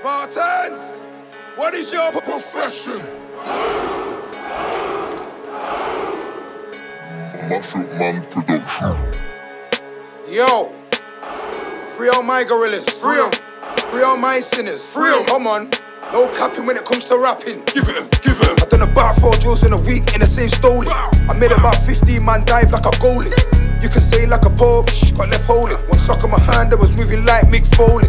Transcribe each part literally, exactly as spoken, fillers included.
Spartans, what is your profession? Mushroom Man Production. Yo, free all my gorillas, free them. Free all my sinners, free them. Come on, no capping when it comes to rapping. Give it them, give it them. I've done about four drills in a week in the same stolen. I made about fifteen man dive like a goalie. You can say like a pole, shh, got left holding. One sock on my hand that was moving like Mick Foley.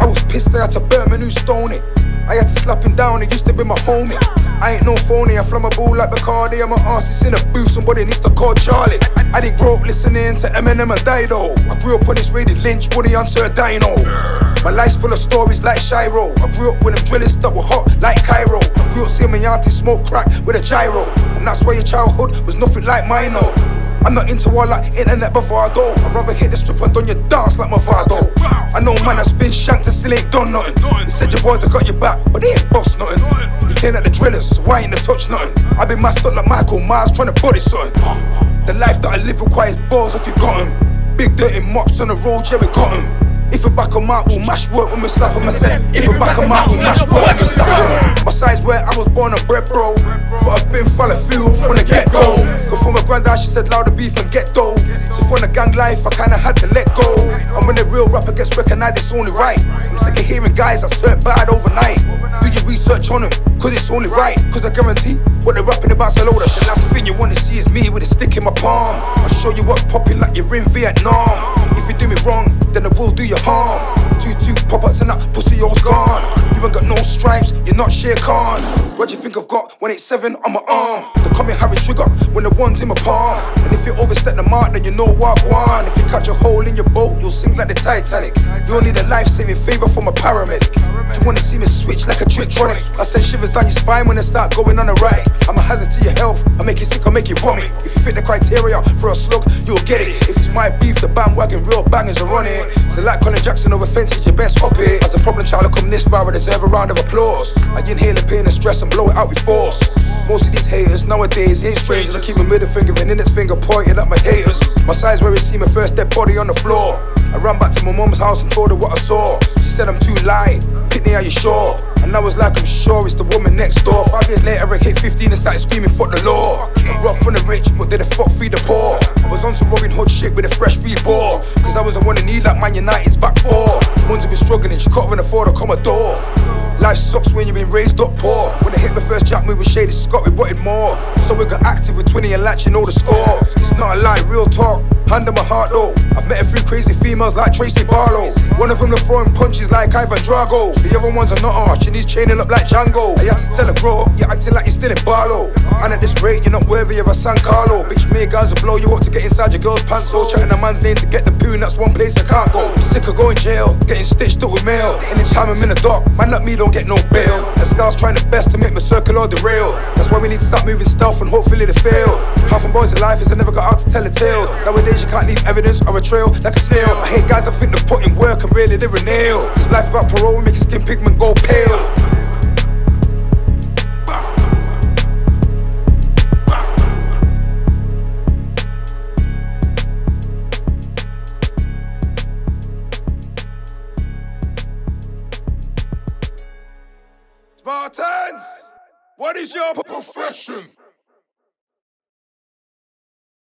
I was pissed, I had to burn man who stole it. I had to slap him down, it used to be my homie. I ain't no phony, I flung my ball like Bacardi. I'm an artist in a booth, somebody needs to call Charlie. I, I didn't grow up listening to Eminem and Dido. I grew up on this rated Lynch, Woody on Sir Dino. My life's full of stories like Shiro. I grew up with them drillers double hot like Cairo. I grew up seeing my auntie smoke crack with a gyro. And that's why your childhood was nothing like mine, no. I'm not into all that internet bravado. I'd rather hit the strip and done your dance like Movado. I know man that's been shanked and still ain't done nothing. They said your boys have got your back, but they ain't bossed nothing. You came at the drillers, so why ain't they touch nothing? I've been masked up like Michael Myers trying to body something. The life that I live requires balls if you got 'em. Big dirty mops on the road, yeah we got 'em. If we back 'em out, we'll mash work when we slap 'em. I said, if we back 'em out, we'll mash work when we slap 'em. My side's where I was born and bred, bro. But I've been foul field from the get-go. Before my granddad, she said louder beef and get-go. So for the gang life, I kinda had to let go. And when a real rapper gets recognised, it's only right. I'm sick of hearing guys that's turned bad overnight. Do your research on 'em, cause it's only right. Cause I guarantee what they're rapping about's a load of shit. The last thing you wanna see is me with a stick in my palm. I'll show you what's popping like you're in Vietnam. If you do me wrong, then I will do you harm. Two two pop-ups and that pussy all's gone. You ain't got no stripes, you're not Shere Khan. What do you think I've got? one eighty-seven on my arm. They call me Harry Trigger when the one's in my palm. And if you overstep the mark, then you know walk one. If you catch a hole in your boat, you'll sink like the Titanic. You don't need a life-saving favour from a paramedic. Do you wanna see me switch like a Tricktronic? I send shivers down your spine when they start going on the right. I'm a hazard to your health, I make you sick, I make you vomit. If you fit the criteria for a slug, you'll get it. If it's my beef, the bandwagon, real bangers are on it. So like Colin Jackson, no offence, it's your best hobby. As a problem child, I come this far, I deserve a round of applause. I inhale the pain and stress and blow it out with force. Most of these haters nowadays ain't strangers. I keep a middle finger and index finger pointed at my haters. My side's where we see my first dead body on the floor. I ran back to my mum's house and told her what I saw. She said I'm too light, Pitney are you sure? And I was like I'm sure it's the woman next door. Five years later I hit fifteen and started screaming fuck the law. I'm robbed from the rich but they the fuck feed the poor. I was on some Robin Hood shit with a fresh reborn. Cause I was the one in need like Man United's back four. One's been struggling, she can't even afford to come a door. Life sucks when you've been raised up poor. When I hit my first jack move with Shady Scott, we wanted more. So we got active with twenty and latching all the scores. It's not a lie, real talk, hand on my heart though. I've met a few crazy females like Tracy Barlow. One of them they're throwing punches like Ivan Drago. The other one's a nutter, she needs chaining up like Django. I had to tell her grow up, you're acting like you're still in Barlow. And at this rate, you're not worthy of a San Carlo. Bitch, me guys will blow you up to get inside your girl's pants. So chatting a man's name to get the poon, that's one place I can't go. I'm sick of going jail, getting stitched up with mail. Anytime I'm in the dock, man like me don't get no bail. The scars trying the best to make my circle or derail. That's why we need to start moving stealth and hopefully they fail. Half of boys in life is they never got out to tell a tale. Nowadays you can't leave evidence or a trail like a snail. I hate guys that think they put in work and really they're a nail. This life without parole will make your skin pigment go pale. Spartans, what is your profession?